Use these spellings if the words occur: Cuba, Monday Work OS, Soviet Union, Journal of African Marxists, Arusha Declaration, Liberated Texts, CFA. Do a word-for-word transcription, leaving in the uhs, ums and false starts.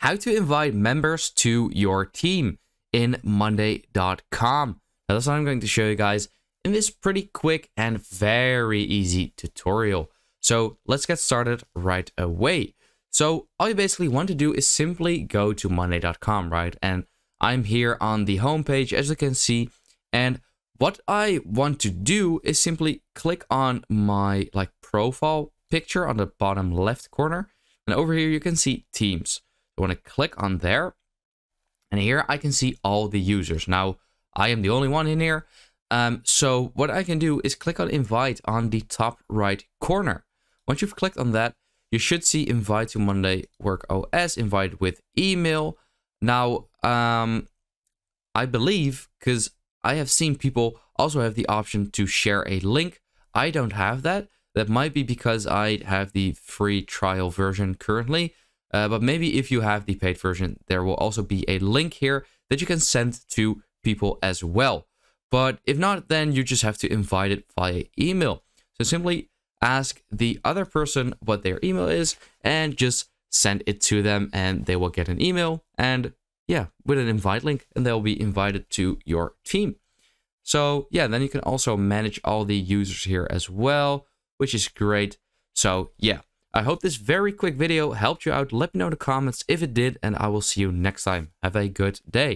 how to invite members to your team in monday dot com. Now that's what I'm going to show you guys in this pretty quick and very easy tutorial. So let's get started right away. So all you basically want to do is simply go to monday dot com, right? And I'm here on the homepage, as you can see. And what I want to do is simply click on my like profile picture on the bottom left corner. And over here, you can see teams. I want to click on there. And here I can see all the users. Now, I am the only one in here. Um, so what I can do is click on invite on the top right corner. Once you've clicked on that, you should see invite to Monday Work O S, invite with email. Now, um, I believe, because I have seen people also have the option to share a link. I don't have that. That might be because I have the free trial version currently. Uh, but maybe if you have the paid version, there will also be a link here that you can send to people as well. But if not, then you just have to invite it via email. So simply ask the other person what their email is and just send it to them, and they will get an email and yeah, with an invite link, and they'll be invited to your team. So yeah, then you can also manage all the users here as well, which is great. So yeah, I hope this very quick video helped you out. Let me know in the comments if it did, and I will see you next time. Have a good day.